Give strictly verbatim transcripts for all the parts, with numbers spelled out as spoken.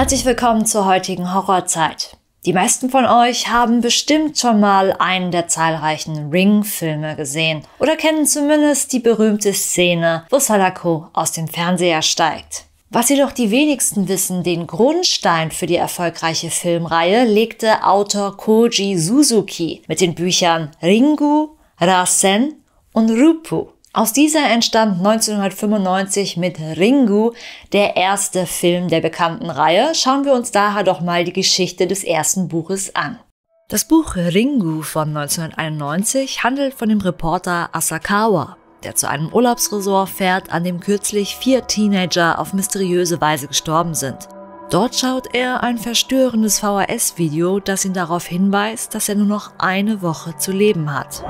Herzlich willkommen zur heutigen Horrorzeit. Die meisten von euch haben bestimmt schon mal einen der zahlreichen Ring-Filme gesehen oder kennen zumindest die berühmte Szene, wo Sadako aus dem Fernseher steigt. Was jedoch die wenigsten wissen, den Grundstein für die erfolgreiche Filmreihe legte Autor Koji Suzuki mit den Büchern Ringu, Rasen und Rupu. Aus dieser entstand neunzehnhundertfünfundneunzig mit Ringu der erste Film der bekannten Reihe. Schauen wir uns daher doch mal die Geschichte des ersten Buches an. Das Buch Ringu von neunzehnhunderteinundneunzig handelt von dem Reporter Asakawa, der zu einem Urlaubsresort fährt, an dem kürzlich vier Teenager auf mysteriöse Weise gestorben sind. Dort schaut er ein verstörendes V H S-Video, das ihn darauf hinweist, dass er nur noch eine Woche zu leben hat.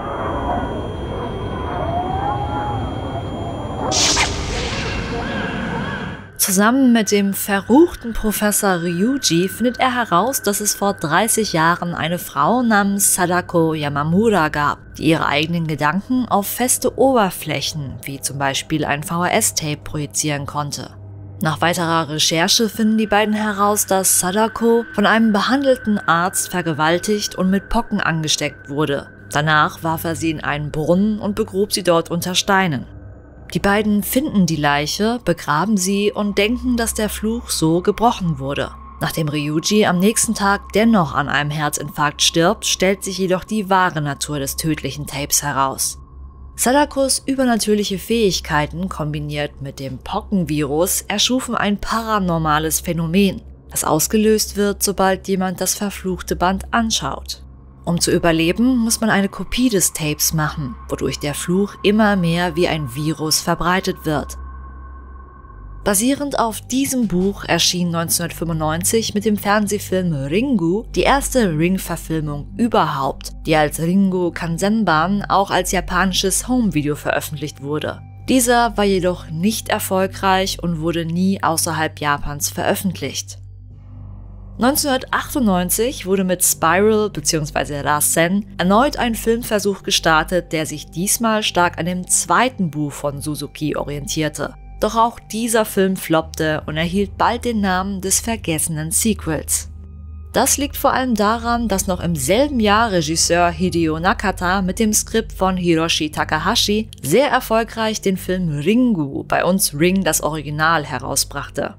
Zusammen mit dem verruchten Professor Ryuji findet er heraus, dass es vor dreißig Jahren eine Frau namens Sadako Yamamura gab, die ihre eigenen Gedanken auf feste Oberflächen, wie zum Beispiel ein V H S-Tape, projizieren konnte. Nach weiterer Recherche finden die beiden heraus, dass Sadako von einem behandelten Arzt vergewaltigt und mit Pocken angesteckt wurde. Danach warf er sie in einen Brunnen und begrub sie dort unter Steinen. Die beiden finden die Leiche, begraben sie und denken, dass der Fluch so gebrochen wurde. Nachdem Ryuji am nächsten Tag dennoch an einem Herzinfarkt stirbt, stellt sich jedoch die wahre Natur des tödlichen Tapes heraus. Sadakos übernatürliche Fähigkeiten kombiniert mit dem Pockenvirus erschufen ein paranormales Phänomen, das ausgelöst wird, sobald jemand das verfluchte Band anschaut. Um zu überleben, muss man eine Kopie des Tapes machen, wodurch der Fluch immer mehr wie ein Virus verbreitet wird. Basierend auf diesem Buch erschien neunzehnhundertfünfundneunzig mit dem Fernsehfilm Ringu die erste Ring-Verfilmung überhaupt, die als Ringu Kanzenban auch als japanisches Home-Video veröffentlicht wurde. Dieser war jedoch nicht erfolgreich und wurde nie außerhalb Japans veröffentlicht. neunzehnhundertachtundneunzig wurde mit Spiral bzw. Rasen erneut ein Filmversuch gestartet, der sich diesmal stark an dem zweiten Buch von Suzuki orientierte. Doch auch dieser Film floppte und erhielt bald den Namen des vergessenen Sequels. Das liegt vor allem daran, dass noch im selben Jahr Regisseur Hideo Nakata mit dem Skript von Hiroshi Takahashi sehr erfolgreich den Film Ringu, bei uns Ring das Original, herausbrachte.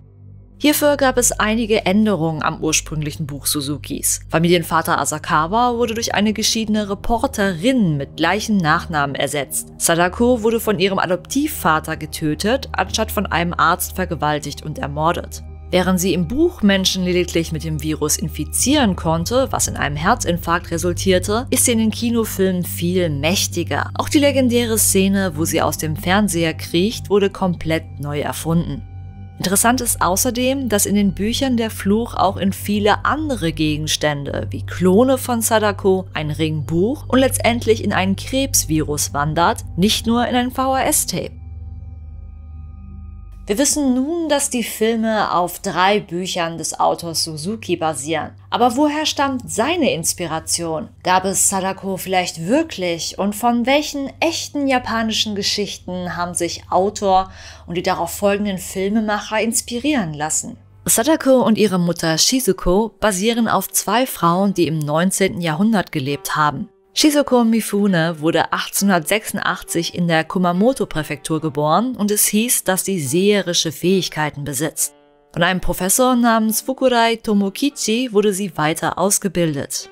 Hierfür gab es einige Änderungen am ursprünglichen Buch Suzukis. Familienvater Asakawa wurde durch eine geschiedene Reporterin mit gleichem Nachnamen ersetzt. Sadako wurde von ihrem Adoptivvater getötet, anstatt von einem Arzt vergewaltigt und ermordet. Während sie im Buch Menschen lediglich mit dem Virus infizieren konnte, was in einem Herzinfarkt resultierte, ist sie in den Kinofilmen viel mächtiger. Auch die legendäre Szene, wo sie aus dem Fernseher kriecht, wurde komplett neu erfunden. Interessant ist außerdem, dass in den Büchern der Fluch auch in viele andere Gegenstände wie Klone von Sadako, ein Ringbuch und letztendlich in einen Krebsvirus wandert, nicht nur in ein V H S-Tape. Wir wissen nun, dass die Filme auf drei Büchern des Autors Suzuki basieren. Aber woher stammt seine Inspiration? Gab es Sadako vielleicht wirklich und von welchen echten japanischen Geschichten haben sich Autor und die darauf folgenden Filmemacher inspirieren lassen? Sadako und ihre Mutter Shizuko basieren auf zwei Frauen, die im neunzehnten Jahrhundert gelebt haben. Shizuko Mifune wurde achtzehnhundertsechsundachtzig in der Kumamoto-Präfektur geboren und es hieß, dass sie seherische Fähigkeiten besitzt. Von einem Professor namens Fukurai Tomokichi wurde sie weiter ausgebildet.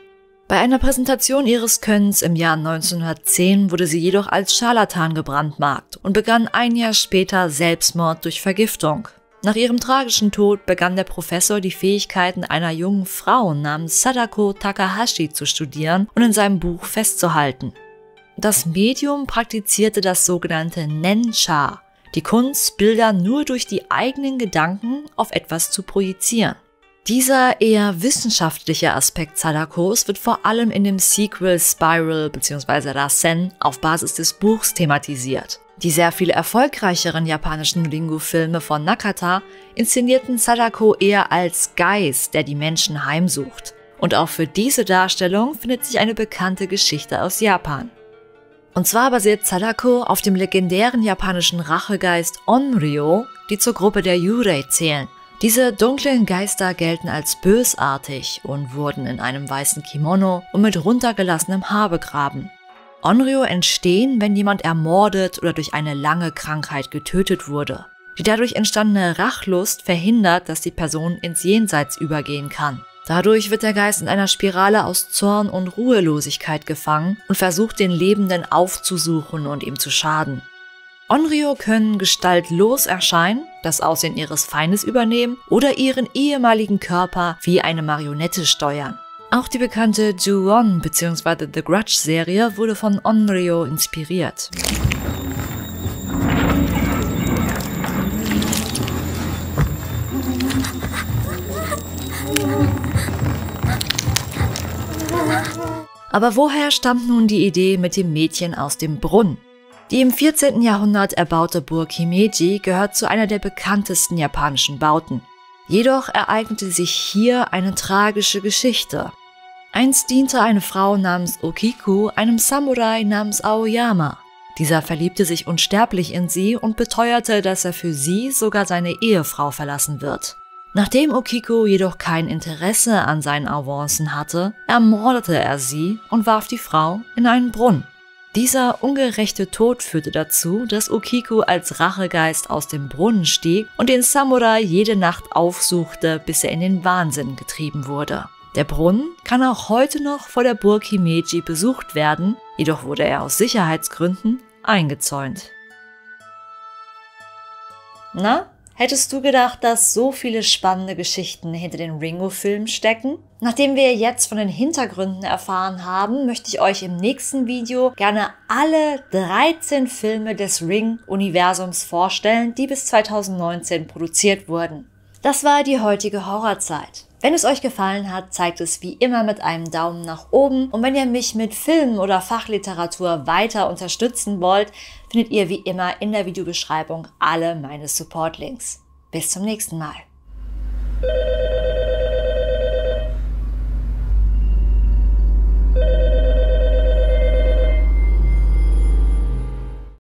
Bei einer Präsentation ihres Könnens im Jahr neunzehnhundertzehn wurde sie jedoch als Scharlatan gebrandmarkt und begann ein Jahr später Selbstmord durch Vergiftung. Nach ihrem tragischen Tod begann der Professor, die Fähigkeiten einer jungen Frau namens Sadako Takahashi zu studieren und in seinem Buch festzuhalten. Das Medium praktizierte das sogenannte Nensha, die Kunst, Bilder nur durch die eigenen Gedanken auf etwas zu projizieren. Dieser eher wissenschaftliche Aspekt Sadakos wird vor allem in dem Sequel Spiral bzw. Rasen auf Basis des Buchs thematisiert. Die sehr viel erfolgreicheren japanischen Ringu-Filme von Nakata inszenierten Sadako eher als Geist, der die Menschen heimsucht. Und auch für diese Darstellung findet sich eine bekannte Geschichte aus Japan. Und zwar basiert Sadako auf dem legendären japanischen Rachegeist Onryo, die zur Gruppe der Yurei zählen, Diese dunklen Geister gelten als bösartig und wurden in einem weißen Kimono und mit runtergelassenem Haar begraben. Onryo entstehen, wenn jemand ermordet oder durch eine lange Krankheit getötet wurde. Die dadurch entstandene Rachlust verhindert, dass die Person ins Jenseits übergehen kann. Dadurch wird der Geist in einer Spirale aus Zorn und Ruhelosigkeit gefangen und versucht, den Lebenden aufzusuchen und ihm zu schaden. Onryo können gestaltlos erscheinen, das Aussehen ihres Feindes übernehmen oder ihren ehemaligen Körper wie eine Marionette steuern. Auch die bekannte Ju-on bzw. The Grudge-Serie wurde von Onryo inspiriert. Aber woher stammt nun die Idee mit dem Mädchen aus dem Brunnen? Die im vierzehnten Jahrhundert erbaute Burg Himeji gehört zu einer der bekanntesten japanischen Bauten. Jedoch ereignete sich hier eine tragische Geschichte. Einst diente eine Frau namens Okiku einem Samurai namens Aoyama. Dieser verliebte sich unsterblich in sie und beteuerte, dass er für sie sogar seine Ehefrau verlassen wird. Nachdem Okiku jedoch kein Interesse an seinen Avancen hatte, ermordete er sie und warf die Frau in einen Brunnen. Dieser ungerechte Tod führte dazu, dass Okiku als Rachegeist aus dem Brunnen stieg und den Samurai jede Nacht aufsuchte, bis er in den Wahnsinn getrieben wurde. Der Brunnen kann auch heute noch vor der Burg Himeji besucht werden, jedoch wurde er aus Sicherheitsgründen eingezäunt. Na? Hättest du gedacht, dass so viele spannende Geschichten hinter den Ringu-Filmen stecken? Nachdem wir jetzt von den Hintergründen erfahren haben, möchte ich euch im nächsten Video gerne alle dreizehn Filme des Ring-Universums vorstellen, die bis zweitausendneunzehn produziert wurden. Das war die heutige Horrorzeit. Wenn es euch gefallen hat, zeigt es wie immer mit einem Daumen nach oben, und wenn ihr mich mit Filmen oder Fachliteratur weiter unterstützen wollt, findet ihr wie immer in der Videobeschreibung alle meine Support-Links. Bis zum nächsten Mal.